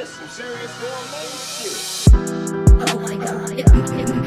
This some serious shit. Oh my god.